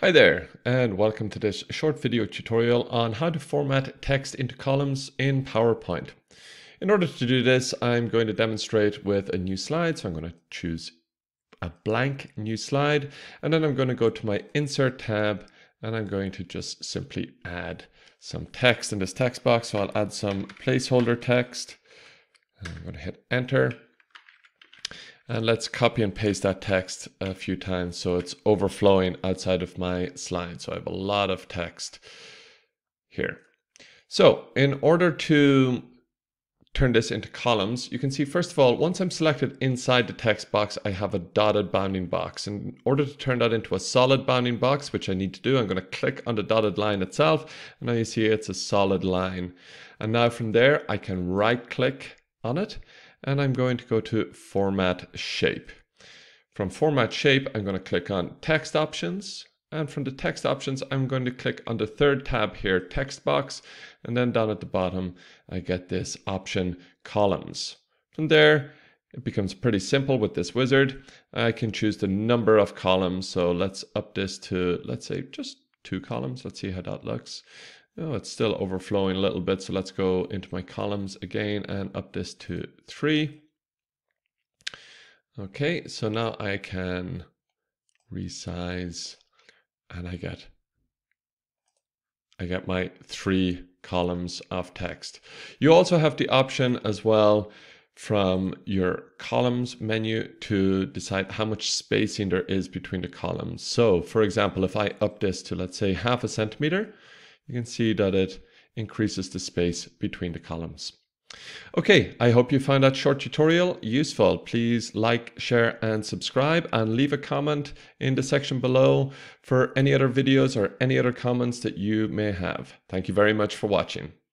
Hi there, and welcome to this short video tutorial on how to format text into columns in PowerPoint. In order to do this, I'm going to demonstrate with a new slide. So I'm going to choose a blank new slide, and then I'm going to go to my Insert tab, and I'm going to just simply add some text in this text box. So I'll add some placeholder text, and I'm going to hit Enter. And let's copy and paste that text a few times so it's overflowing outside of my slide. So I have a lot of text here. So in order to turn this into columns, you can see, first of all, once I'm selected inside the text box, I have a dotted bounding box. In order to turn that into a solid bounding box, which I need to do, I'm going to click on the dotted line itself. And now you see it's a solid line. And now from there, I can right click on it. And I'm going to go to Format Shape. From Format Shape, I'm going to click on Text Options. And from the Text Options, I'm going to click on the third tab here, Text Box. And then down at the bottom, I get this option, Columns. From there, it becomes pretty simple with this wizard. I can choose the number of columns. So let's up this to, let's say, just 2 columns. Let's see how that looks. Oh, it's still overflowing a little bit, so let's go into my columns again and up this to 3. Okay, so now I can resize and I get my 3 columns of text. You also have the option as well from your columns menu to decide how much spacing there is between the columns. So, for example, if I up this to, let's say, 0.5 centimeter, you can see that it increases the space between the columns. Okay, I hope you found that short tutorial useful. Please like, share, and subscribe, and leave a comment in the section below for any other videos or any other comments that you may have. Thank you very much for watching.